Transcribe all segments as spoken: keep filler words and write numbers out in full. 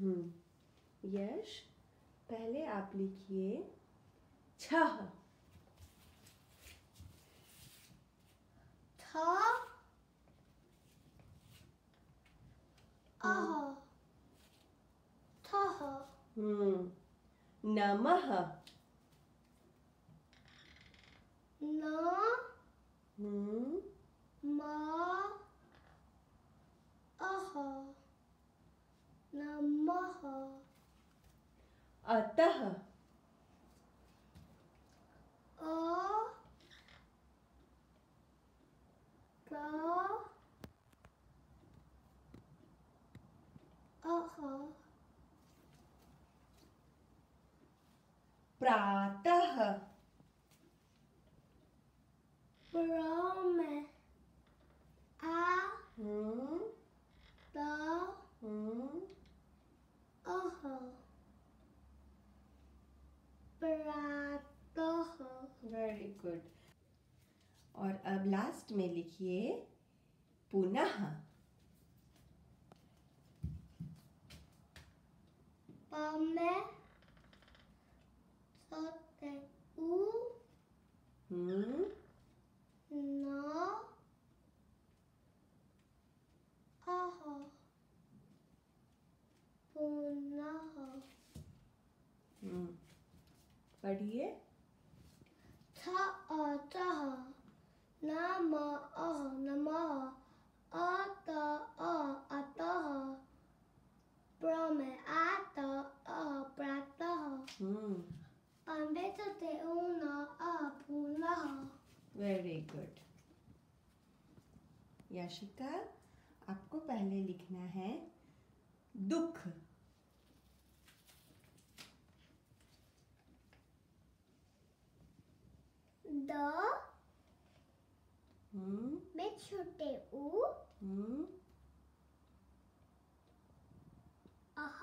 हम्म यश, पहले आप लिखिए छह हम्म नमः न म अह नमः अतः अ त अह प्रातः ब्रह्म आ हम्म त हम्म अह प्रातः वेरी गुड। और अब लास्ट में लिखिए पुनः प Hmm. No. Aha. Punaha. Hmm. पढ़िए। था अतः नमः नमः अतः अतः ब्रह्म अतः प्रातः। Hmm. Ambétate una apuna. Very good. Yashika, आपको पहले लिखना है दुख द हम्म में छोटे ऊ हम्म अह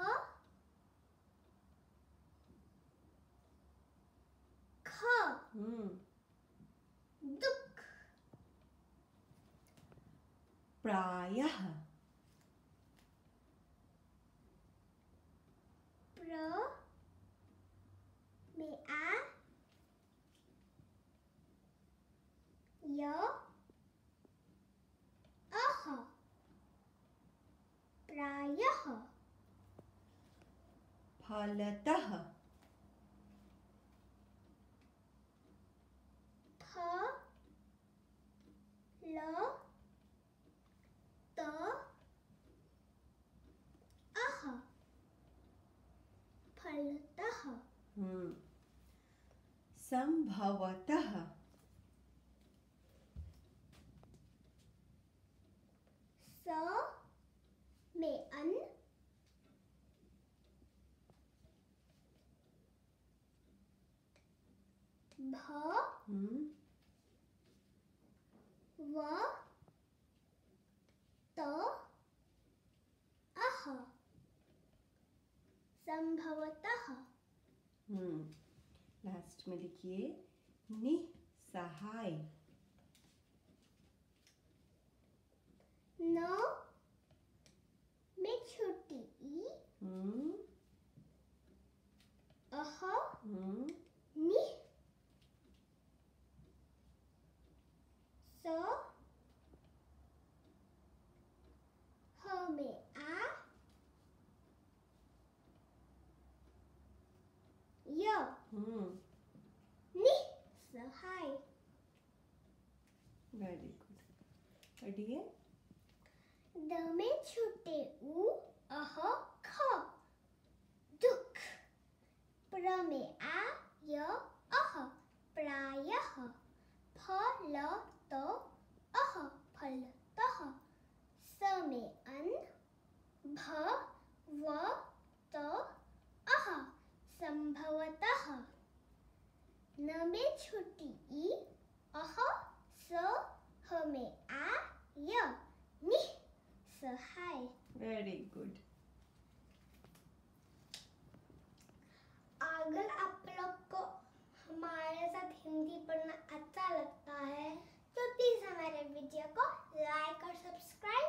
दुख प्रायः प्र में आ य अह प्रायः फलतः हम्म संभवतः स में अन भ व त अह संभवतः। हम्म लास्ट में लिखिए निसहाय न में छोटी ई हम्म अह हम्म नि स ह में आ निसहाय। Very good. पढ़िए द में छोटे ऊ अह ख दुख प्र में आ य अह प्रायः फ ल त अह फलतः स में अन भ व त अह संभवतः न में छोटी ई अह स ह में आ य नि सहाय। Very good. अगर आप लोग को हमारे साथ हिंदी पढ़ना अच्छा लगता है तो प्लीज हमारे वीडियो को लाइक और सब्सक्राइब